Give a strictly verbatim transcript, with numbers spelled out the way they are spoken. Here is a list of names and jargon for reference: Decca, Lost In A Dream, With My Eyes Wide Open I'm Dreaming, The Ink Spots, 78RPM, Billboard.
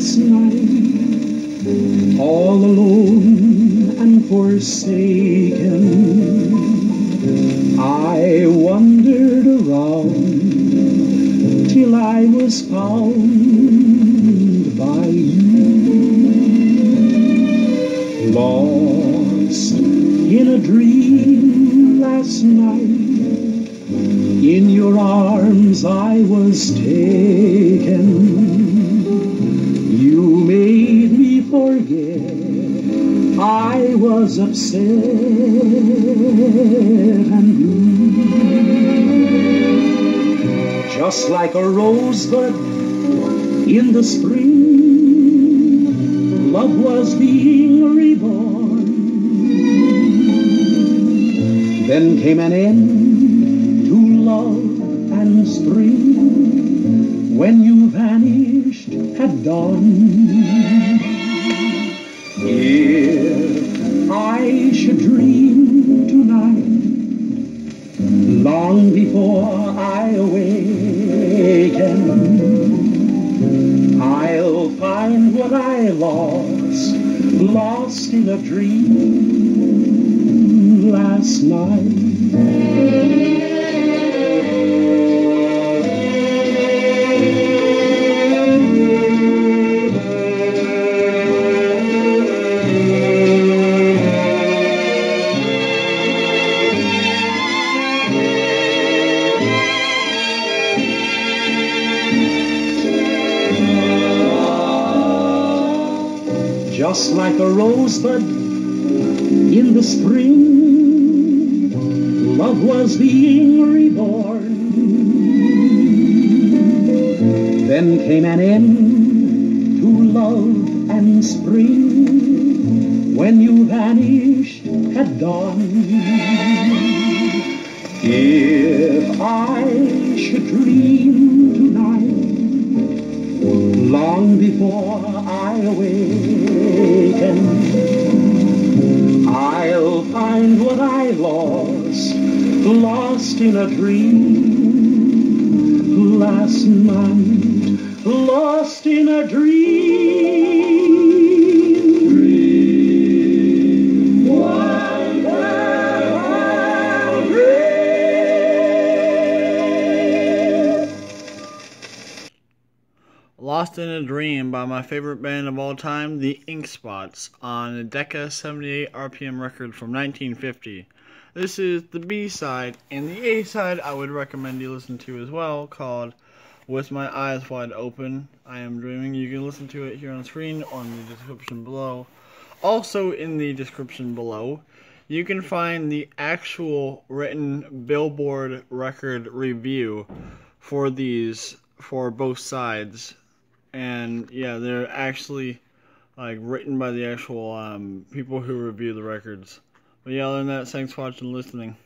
last night, all alone and forsaken. I wandered around till I was found by you. Lost in a dream last night, in your arms I was taken. You made me forget I was upset and blue. Just like a rosebud in the spring, love was being reborn. Then came an end to love and spring, when you vanished at dawn. If I should dream tonight, long before I awaken, I'll find what I lost, lost in a dream last night. Just like a rosebud in the spring, love was being reborn. Then came an end to love and spring, when you vanished at dawn. If I should dream tonight, long before I awaken, I'll find what I lost, lost in a dream last night, lost in a dream, dream, wonderful dream. Lost in a Dream by my favorite band of all time, The Ink Spots, on a Decca seventy-eight R P M record from nineteen fifty. This is the B-side, and the A-side I would recommend you listen to as well, called With My Eyes Wide Open, I Am Dreaming. You can listen to it here on screen or in the description below. Also in the description below, you can find the actual written Billboard record review for these, for both sides. And yeah, they're actually like written by the actual um, people who review the records. But yeah, other than that, thanks for watching and listening.